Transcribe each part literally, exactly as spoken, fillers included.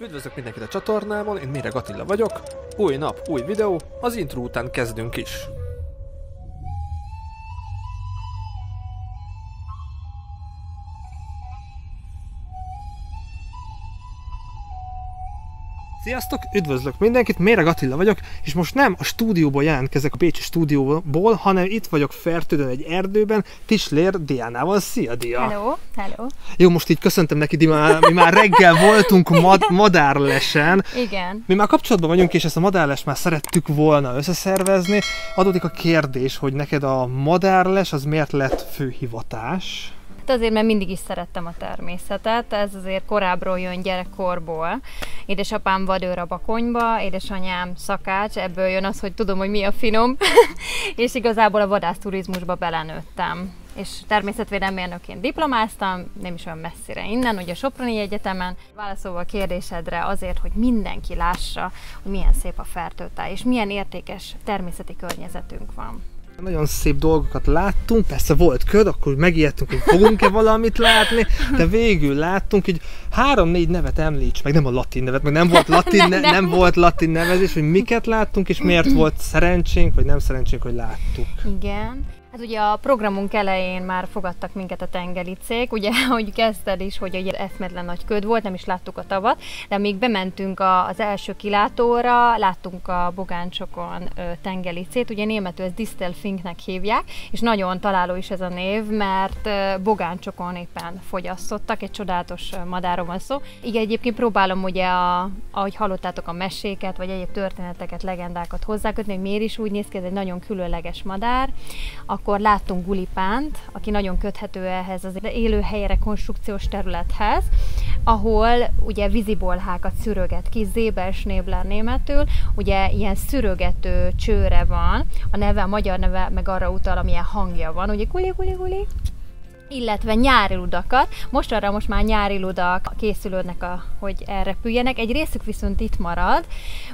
Üdvözlök mindenkit a csatornámon, én Méreg Attila vagyok. Új nap, új videó, az intro után kezdünk is. Sziasztok, üdvözlök mindenkit, Méreg Attila vagyok, és most nem a stúdióból jelentkezek, a bécsi stúdióból, hanem itt vagyok Fertődön egy erdőben, Tislér Diánával. Szia, Dia! Hello, hello! Jó, most így köszöntem neki, Dia, mi már reggel voltunk mad madárlesen. Igen. Mi már kapcsolatban vagyunk, és ezt a madárlest már szerettük volna összeszervezni. Adódik a kérdés, hogy neked a madárles az miért lett főhivatás? Azért, mert mindig is szerettem a természetet, ez azért korábbról jön, gyerekkorból. Édesapám vadőr a Bakonyba, édesanyám szakács, ebből jön az, hogy tudom, hogy mi a finom, és igazából a vadászturizmusba belenőttem. És természetvédelmi mérnökként diplomáztam, nem is olyan messzire innen, ugye a Soproni Egyetemen. Válaszolva a kérdésedre, azért, hogy mindenki lássa, hogy milyen szép a Fertőtáj, és milyen értékes természeti környezetünk van. Nagyon szép dolgokat láttunk, persze volt köd, akkor megijedtünk, hogy fogunk-e valamit látni, de végül láttunk, így három-négy nevet említs, meg nem a latin nevet, meg nem volt latin, ne, nem. nem volt latin nevezés, hogy miket láttunk, és miért volt szerencsénk, vagy nem szerencsénk, hogy láttuk. Igen. Hát ugye a programunk elején már fogadtak minket a tengericék, ugye, ahogy kezdted is, hogy egy eszmedlen nagy köd volt, nem is láttuk a tavat, de még bementünk az első kilátóra, láttunk a bogáncsokon tengericét, ugye németül ezt Distelfinknek hívják, és nagyon találó is ez a név, mert bogáncsokon éppen fogyasztottak, egy csodálatos madáron van szó. Igen, egyébként próbálom ugye, a, ahogy hallottátok a meséket, vagy egyéb történeteket, legendákat hozzákötni, hogy miért is úgy néz ki, ez egy nagyon különleges madár. Akkor láttunk gulipánt, aki nagyon köthető ehhez az élőhelyre, konstrukciós területhez, ahol ugye vízibolhákat szüröget ki, zébelsnébler németül, ugye ilyen szürögető csőre van, a neve, a magyar neve meg arra utal, amilyen hangja van, ugye guli, guli, guli. Illetve nyári ludakat. Most arra most már nyári ludak készülődnek, a, hogy elrepüljenek. Egy részük viszont itt marad,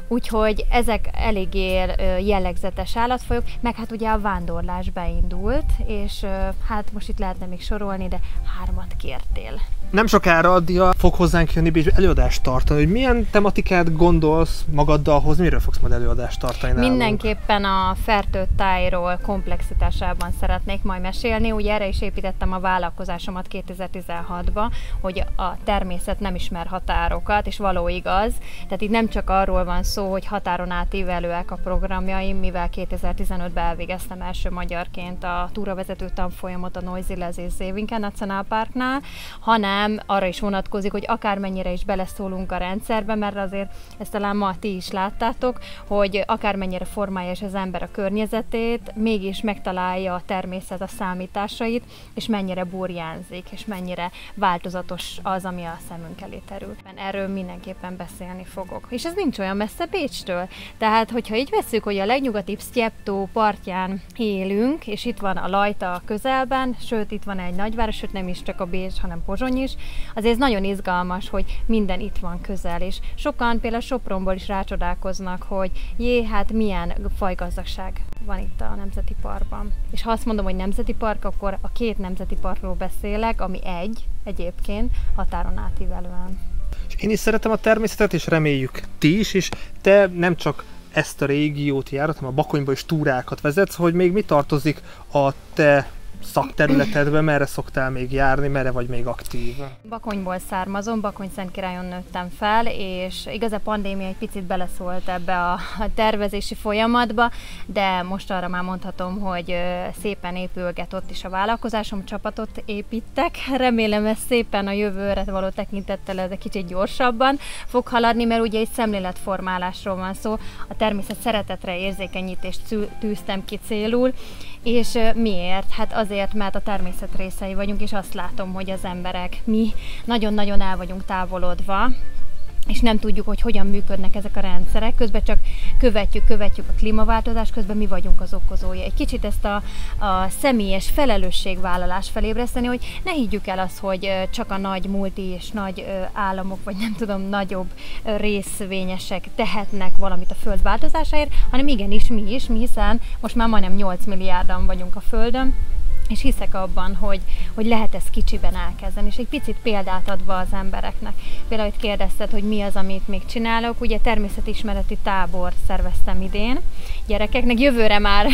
úgyhogy ezek eléggé jellegzetes állatfajok, meg hát ugye a vándorlás beindult, és hát most itt lehetne még sorolni, de hármat kértél. Nem sokára Dia fog hozzánk jönni és előadást tartani, hogy milyen tematikát gondolsz magaddal hozni, miről fogsz majd előadást tartani nálunk? Mindenképpen a fertőtájról komplexitásában szeretnék majd mesélni, ugye erre is építettem a vállalkozásomat kétezer-tizenhatba, hogy a természet nem ismer határokat, és való igaz, tehát itt nem csak arról van szó, hogy határon átívelőek a programjaim, mivel kétezer-tizenötben elvégeztem első magyarként a túravezető tanfolyamot a Noisy a Zévingen National Parknál, hanem arra is vonatkozik, hogy akármennyire is beleszólunk a rendszerbe, mert azért ezt talán ma ti is láttátok, hogy akármennyire formálja is az ember a környezetét, mégis megtalálja a természet a számításait, és mennyire burjánzik, és mennyire változatos az, ami a szemünk elé terül. Erről mindenképpen beszélni fogok. És ez nincs olyan messze Bécstől. Tehát, hogyha így veszük, hogy a legnyugatibb Sztyeptó partján élünk, és itt van a Lajta a közelben, sőt, itt van egy nagyváros, sőt, nem is csak a Bécs, hanem Pozsony is, azért ez nagyon izgalmas, hogy minden itt van közel, és sokan például Sopronból is rácsodálkoznak, hogy jé, hát milyen fajgazdagság van itt a Nemzeti Parkban. És ha azt mondom, hogy Nemzeti Park, akkor a két Nemzeti Parkról beszélek, ami egy egyébként határon átívelően. És én is szeretem a természetet, és reméljük ti is, és te nem csak ezt a régiót járod, hanem a Bakonyba is túrákat vezetsz, hogy még mi tartozik a te szakterületedbe, merre szoktál még járni, merre vagy még aktív? Bakonyból származom, Bakony-Szent Királyon nőttem fel, és igaz, a pandémia egy picit beleszólt ebbe a tervezési folyamatba, de most arra már mondhatom, hogy szépen épülget ott is a vállalkozásom, csapatot építek. Remélem ez szépen a jövőre való tekintettel ez egy kicsit gyorsabban fog haladni, mert ugye egy szemléletformálásról van szó, a természet szeretetre érzékenyítést tűztem ki célul, és miért? Hát azért, mert a természet részei vagyunk, és azt látom, hogy az emberek, mi nagyon-nagyon el vagyunk távolodva, és nem tudjuk, hogy hogyan működnek ezek a rendszerek, közben csak követjük, követjük a klímaváltozást, közben mi vagyunk az okozója. Egy kicsit ezt a, a személyes felelősségvállalást felébreszteni, hogy ne higgyük el azt, hogy csak a nagy multi és nagy államok, vagy nem tudom, nagyobb részvényesek tehetnek valamit a föld változásáért, hanem igenis mi is, mi, hiszen most már majdnem nyolc milliárdan vagyunk a Földön, És hiszek abban, hogy, hogy lehet ezt kicsiben elkezdeni, és egy picit példát adva az embereknek. Például itt kérdezted, hogy mi az, amit még csinálok. Ugye természetismereti tábor szerveztem idén gyerekeknek. Jövőre már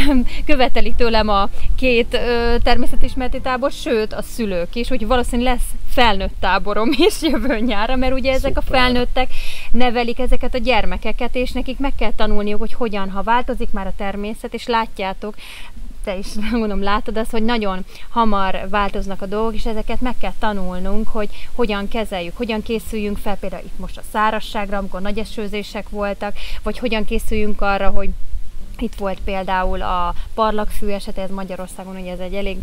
követelik tőlem a két ö, természetismereti tábor, sőt a szülők is, hogy valószínűleg lesz felnőtt táborom is jövő nyára, mert ugye ezek Szuper. A felnőttek nevelik ezeket a gyermekeket, és nekik meg kell tanulniuk, hogy hogyan, ha változik már a természet, és látjátok, te is, gondolom, látod azt, hogy nagyon hamar változnak a dolgok, és ezeket meg kell tanulnunk, hogy hogyan kezeljük, hogyan készüljünk fel, például itt most a szárazságra, amikor nagy esőzések voltak, vagy hogyan készüljünk arra, hogy itt volt például a parlagfű esete, ez Magyarországon, ugye ez egy elég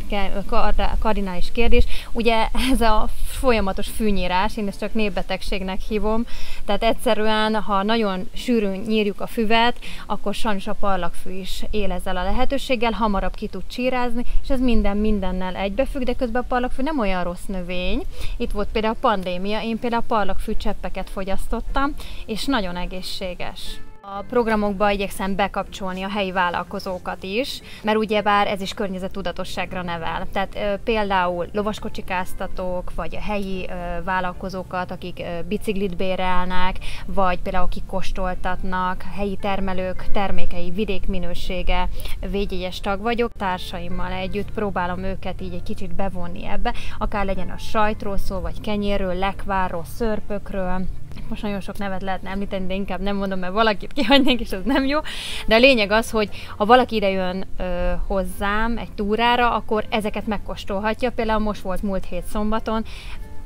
kardinális kérdés. Ugye ez a folyamatos fűnyírás, én ezt csak népbetegségnek hívom, tehát egyszerűen, ha nagyon sűrűn nyírjuk a füvet, akkor sajnos a parlagfű is él ezzel a lehetőséggel, hamarabb ki tud csírázni, és ez minden mindennel egybefügg, de közben a parlagfű nem olyan rossz növény. Itt volt például a pandémia, én például a parlagfű cseppeket fogyasztottam, és nagyon egészséges. A programokba igyekszem bekapcsolni a helyi vállalkozókat is, mert ugyebár ez is környezettudatosságra nevel. Tehát e, például lovaskocsikáztatók, vagy a helyi e, vállalkozókat, akik e, biciklit bérelnek, vagy például akik kóstoltatnak, helyi termelők termékei, vidék minősége, védjegyes tag vagyok. Társaimmal együtt próbálom őket így egy kicsit bevonni ebbe, akár legyen a sajtról szó, vagy kenyérről, lekvárról, szörpökről. Most nagyon sok nevet lehetne említeni, de inkább nem mondom, mert valakit kihagynék, és az nem jó. De a lényeg az, hogy ha valaki ide jön ö, hozzám egy túrára, akkor ezeket megkóstolhatja. Például most volt múlt hét szombaton,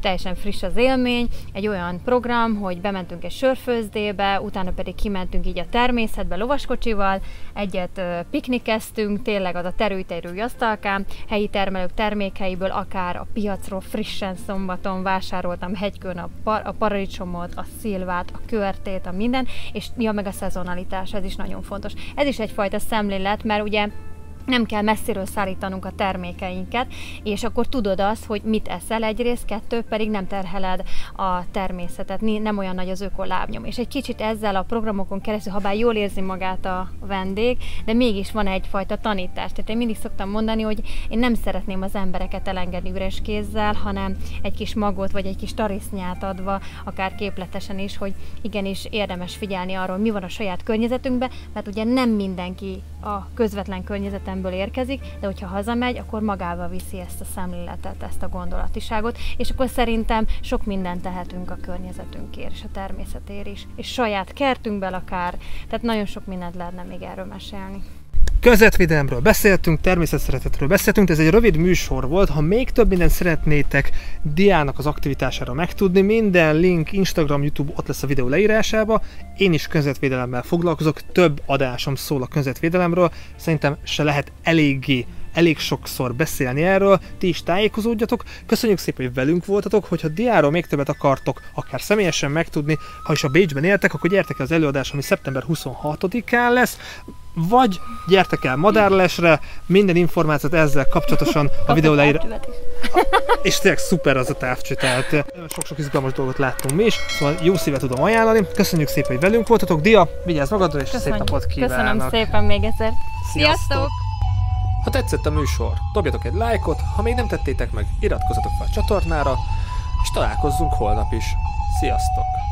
teljesen friss az élmény, egy olyan program, hogy bementünk egy sörfőzdébe, utána pedig kimentünk így a természetbe lovaskocsival, egyet piknikeztünk, tényleg az a terülterű asztalkán, helyi termelők termékeiből, akár a piacról frissen szombaton vásároltam hegykön a, par a paradicsomot, a szilvát, a körtét, a minden, és ja, meg a szezonalitás, ez is nagyon fontos. Ez is egyfajta szemlélet, mert ugye nem kell messziről szállítanunk a termékeinket, és akkor tudod azt, hogy mit eszel egyrészt, kettő pedig nem terheled a természetet, nem olyan nagy az ökolábnyom. És egy kicsit ezzel a programokon keresztül, ha bár jól érzi magát a vendég, de mégis van egyfajta tanítás. Tehát én mindig szoktam mondani, hogy én nem szeretném az embereket elengedni üres kézzel, hanem egy kis magot vagy egy kis tarisznyát adva, akár képletesen is, hogy igenis érdemes figyelni arról, mi van a saját környezetünkben, mert ugye nem mindenki a közvetlen környezetemből érkezik, de hogyha hazamegy, akkor magával viszi ezt a szemléletet, ezt a gondolatiságot, és akkor szerintem sok mindent tehetünk a környezetünkért, és a természetért is, és saját kertünkben akár, tehát nagyon sok mindent lehetne még erről mesélni. Környezetvédelemről beszéltünk, természetszeretetről beszéltünk, de ez egy rövid műsor volt. Ha még több mindent szeretnétek Diának az aktivitására megtudni, minden link Instagram, YouTube ott lesz a videó leírásába. Én is környezetvédelemmel foglalkozok, több adásom szól a környezetvédelemről, szerintem se lehet eléggé, elég sokszor beszélni erről, ti is tájékozódjatok. Köszönjük szépen, hogy velünk voltatok, hogyha Diáról még többet akartok, akár személyesen megtudni, ha is a Bécsben éltek, akkor gyertek el az előadás, ami szeptember huszonhatodikán lesz, vagy gyertek el madárlesre, minden információt ezzel kapcsolatosan a videó leír... És tényleg szuper az a távcső, tehát sok-sok izgalmas dolgot láttunk mi is, szóval jó szívet tudom ajánlani. Köszönjük szépen, hogy velünk voltatok. Dia, vigyázz magadra, és köszönjük. Szép napot kívánok! Köszönöm szépen még egyszer! Sziasztok! Sziasztok. Ha tetszett a műsor, dobjatok egy lájkot, ha még nem tettétek meg, iratkozzatok fel a csatornára, és találkozzunk holnap is. Sziasztok!